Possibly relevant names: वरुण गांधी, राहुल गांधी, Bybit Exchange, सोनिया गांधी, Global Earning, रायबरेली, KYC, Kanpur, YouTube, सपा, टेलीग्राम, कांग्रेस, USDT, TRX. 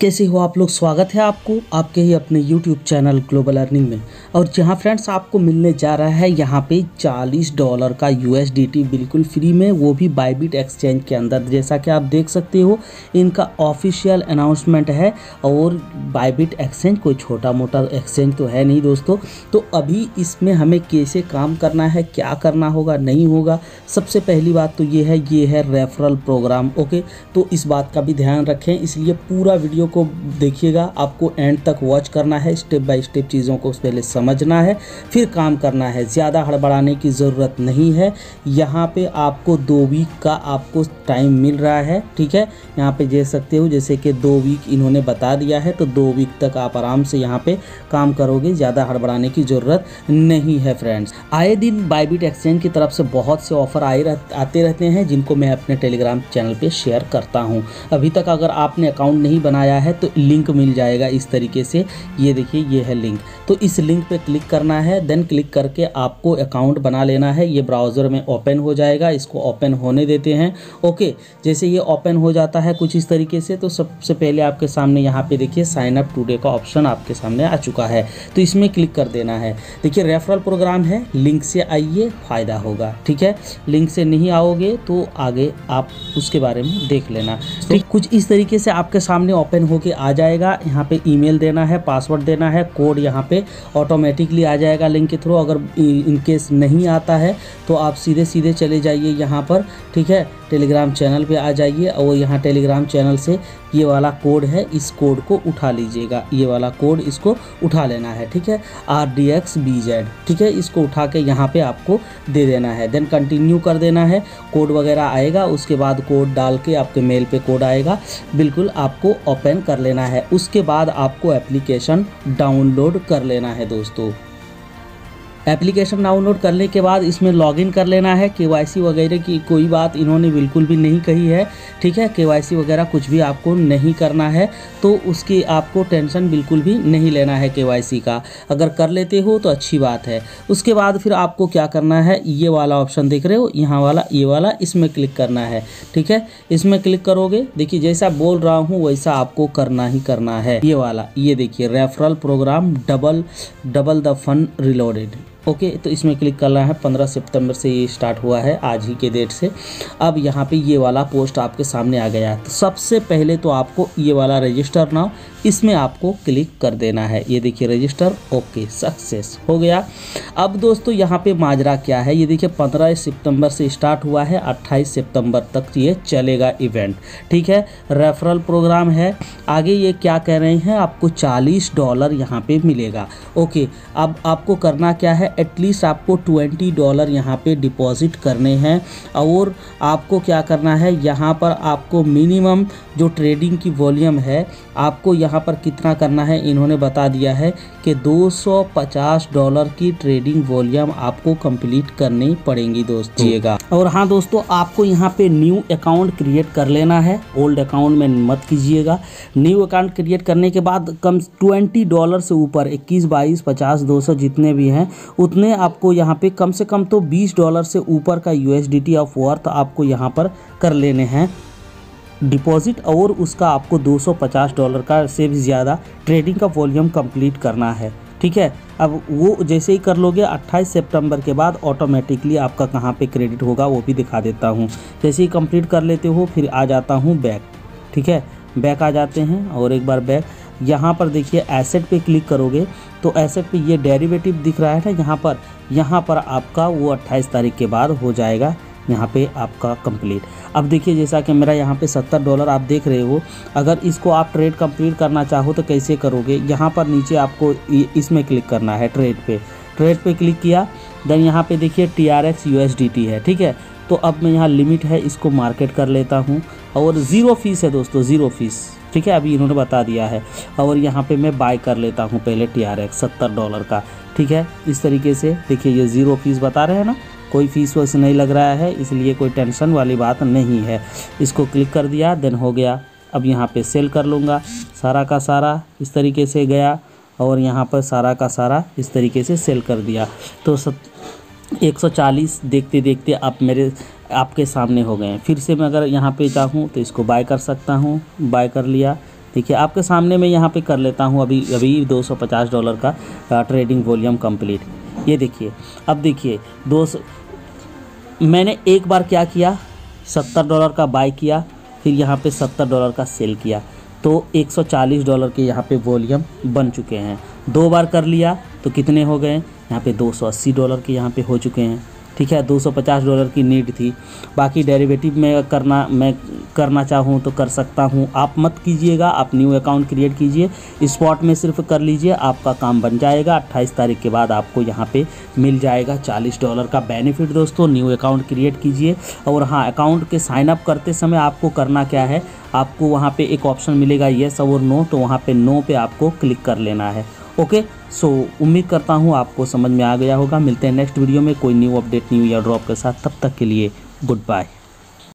कैसे हो आप लोग, स्वागत है आपको आपके ही अपने YouTube चैनल ग्लोबल अर्निंग में। और जहां फ्रेंड्स आपको मिलने जा रहा है यहां पे $40 का USDT बिल्कुल फ्री में, वो भी बाइबिट एक्सचेंज के अंदर। जैसा कि आप देख सकते हो इनका ऑफिशियल अनाउंसमेंट है, और बाइबिट एक्सचेंज कोई छोटा मोटा एक्सचेंज तो है नहीं दोस्तों। तो अभी इसमें हमें कैसे काम करना है, क्या करना होगा, नहीं होगा, सबसे पहली बात तो ये है रेफरल प्रोग्राम। ओके, तो इस बात का भी ध्यान रखें, इसलिए पूरा वीडियो को देखिएगा, आपको एंड तक वॉच करना है, स्टेप बाय स्टेप चीज़ों को पहले समझना है फिर काम करना है। ज़्यादा हड़बड़ाने की ज़रूरत नहीं है। यहाँ पे आपको 2 वीक का आपको टाइम मिल रहा है, ठीक है। यहाँ पे देख सकते हो जैसे कि 2 वीक इन्होंने बता दिया है, तो 2 वीक तक आप आराम से यहाँ पे काम करोगे, ज़्यादा हड़बड़ाने की ज़रूरत नहीं है फ्रेंड्स। आए दिन बाइबिट एक्सचेंज की तरफ से बहुत से ऑफर आते रहते हैं, जिनको मैं अपने टेलीग्राम चैनल पर शेयर करता हूँ। अभी तक अगर आपने अकाउंट नहीं बनाया है तो लिंक मिल जाएगा इस तरीके से, ये देखिए ये है लिंक। तो इस लिंक पे क्लिक करना है, देन क्लिक करके आपको अकाउंट बना लेना है। ये ब्राउज़र में ओपन हो जाएगा, इसको ओपन होने देते हैं। ओके, जैसे ये ओपन हो जाता है कुछ इस तरीके से, तो सबसे पहले आपके सामने यहाँ पे देखिए साइन अप टुडे का ऑप्शन आपके सामने आ चुका है, तो इसमें क्लिक कर देना है। देखिए रेफरल प्रोग्राम है, लिंक से आइए, फ़ायदा होगा, ठीक है। लिंक से नहीं आओगे तो आगे आप उसके बारे में देख लेना। ठीक, कुछ इस तरीके से आपके सामने ओपन होके आ जाएगा। यहाँ पे ईमेल देना है, पासवर्ड देना है, कोड यहाँ पे ऑटोमेटिकली आ जाएगा लिंक के थ्रू। अगर इनकेस नहीं आता है तो आप सीधे सीधे चले जाइए यहाँ पर, ठीक है, टेलीग्राम चैनल पे आ जाइए, और यहाँ टेलीग्राम चैनल से ये वाला कोड है, इस कोड को उठा लीजिएगा, ये वाला कोड इसको उठा लेना है, ठीक है, RDXBZ, ठीक है। इसको उठा के यहाँ पे आपको दे देना है, देन कंटिन्यू कर देना है। कोड वगैरह आएगा, उसके बाद कोड डाल के आपके मेल पे कोड आएगा, बिल्कुल आपको ओपन कर लेना है। उसके बाद आपको एप्लीकेशन डाउनलोड कर लेना है दोस्तों। एप्लीकेशन डाउनलोड करने के बाद इसमें लॉगिन कर लेना है। KYC वगैरह की कोई बात इन्होंने बिल्कुल भी नहीं कही है, ठीक है। KYC वगैरह कुछ भी आपको नहीं करना है, तो उसकी आपको टेंशन बिल्कुल भी नहीं लेना है KYC का। अगर कर लेते हो तो अच्छी बात है। उसके बाद फिर आपको क्या करना है, ये वाला ऑप्शन देख रहे हो, यहाँ वाला, ये वाला, इसमें क्लिक करना है, ठीक है। इसमें क्लिक करोगे, देखिए जैसा बोल रहा हूँ वैसा आपको करना ही करना है। ये वाला, ये देखिए referral programme double the fun reloaded. Okay, तो इसमें क्लिक करना है। 15 सितंबर से ये स्टार्ट हुआ है, आज ही के डेट से। अब यहाँ पे ये वाला पोस्ट आपके सामने आ गया। तो सबसे पहले तो आपको ये वाला रजिस्टर नाउ, इसमें आपको क्लिक कर देना है। ये देखिए रजिस्टर, ओके, सक्सेस हो गया। अब दोस्तों यहाँ पे माजरा क्या है, ये देखिए 15 सितंबर से स्टार्ट हुआ है, 28 सितंबर तक ये चलेगा इवेंट, ठीक है। रेफरल प्रोग्राम है। आगे ये क्या कह रहे हैं, आपको $40 यहाँ पे मिलेगा। ओके, अब आपको करना क्या है, एटलीस्ट आपको $20 यहाँ पे डिपॉजिट करने हैं। और आपको क्या करना है, यहाँ पर आपको मिनिमम जो ट्रेडिंग की वॉल्यूम है, आपको यहाँ पर कितना करना है, इन्होंने बता दिया है कि $250 की ट्रेडिंग वॉल्यूम आपको कंप्लीट करनी पड़ेगी दोस्तों। और हाँ दोस्तों, आपको यहाँ पे न्यू अकाउंट क्रिएट कर लेना है, ओल्ड अकाउंट में मत कीजिएगा। न्यू अकाउंट क्रिएट करने के बाद कम $20 से ऊपर 21, 22, 50, 200 जितने भी हैं उतने आपको यहाँ पे कम से कम तो $20 से ऊपर का USDT ऑफ वर्थ आपको यहाँ पर कर लेने हैं डिपॉजिट, और उसका आपको $250 का से भी ज़्यादा ट्रेडिंग का वॉल्यूम कंप्लीट करना है, ठीक है। अब वो जैसे ही कर लोगे 28 सितंबर के बाद ऑटोमेटिकली आपका कहाँ पे क्रेडिट होगा वो भी दिखा देता हूँ। जैसे ही कंप्लीट कर लेते हो फिर आ जाता हूँ बैक, ठीक है, बैक आ जाते हैं। और एक बार बैक यहाँ पर देखिए एसेट पे क्लिक करोगे तो एसेट पे ये डेरिवेटिव दिख रहा है ना, यहाँ पर आपका वो 28 तारीख के बाद हो जाएगा यहाँ पे आपका कंप्लीट। अब देखिए जैसा कि मेरा यहाँ पे $70 आप देख रहे हो, अगर इसको आप ट्रेड कंप्लीट करना चाहो तो कैसे करोगे, यहाँ पर नीचे आपको इसमें क्लिक करना है, ट्रेड पे क्लिक किया, देन यहाँ पे देखिए TRX USDT है, ठीक है। तो अब मैं यहाँ लिमिट है, इसको मार्केट कर लेता हूँ, और ज़ीरो फीस है दोस्तों, ज़ीरो फीस, ठीक है, अभी इन्होंने बता दिया है। और यहाँ पे मैं बाय कर लेता हूँ पहले TRX $70 का, ठीक है। इस तरीके से देखिए ये ज़ीरो फीस बता रहे हैं ना, कोई फीस वैसे नहीं लग रहा है, इसलिए कोई टेंशन वाली बात नहीं है। इसको क्लिक कर दिया, देन हो गया। अब यहाँ पे सेल कर लूँगा सारा का सारा, इस तरीके से गया, और यहाँ पर सारा का सारा इस तरीके से सेल कर दिया। तो 140 देखते देखते आप मेरे आपके सामने हो गए। फिर से मैं अगर यहाँ पे चाहूँ तो इसको बाय कर सकता हूँ, बाय कर लिया, देखिए आपके सामने मैं यहाँ पे कर लेता हूँ अभी अभी $250 का ट्रेडिंग वॉल्यूम कंप्लीट। ये देखिए, अब देखिए मैंने एक बार क्या किया, $70 का बाय किया, फिर यहाँ पे $70 का सेल किया, तो $140 के यहाँ पे वॉल्यूम बन चुके हैं। दो बार कर लिया तो कितने हो गए यहाँ पे, $280 के यहाँ पे हो चुके हैं। ठीक है, $250 की नीड थी। बाकी डेरिवेटिव में मैं करना चाहूँ तो कर सकता हूँ, आप मत कीजिएगा, आप न्यू अकाउंट क्रिएट कीजिए, स्पॉट में सिर्फ कर लीजिए, आपका काम बन जाएगा। 28 तारीख के बाद आपको यहाँ पे मिल जाएगा $40 का बेनिफिट। दोस्तों न्यू अकाउंट क्रिएट कीजिए। और हाँ, अकाउंट के साइनअप करते समय आपको करना क्या है, आपको वहाँ पर एक ऑप्शन मिलेगा येस और नो, तो वहाँ पर नो पे आपको क्लिक कर लेना है। ओके, सो उम्मीद करता हूँ आपको समझ में आ गया होगा। मिलते हैं नेक्स्ट वीडियो में कोई new update, new year drop के साथ। तब तक के लिए गुड बाय।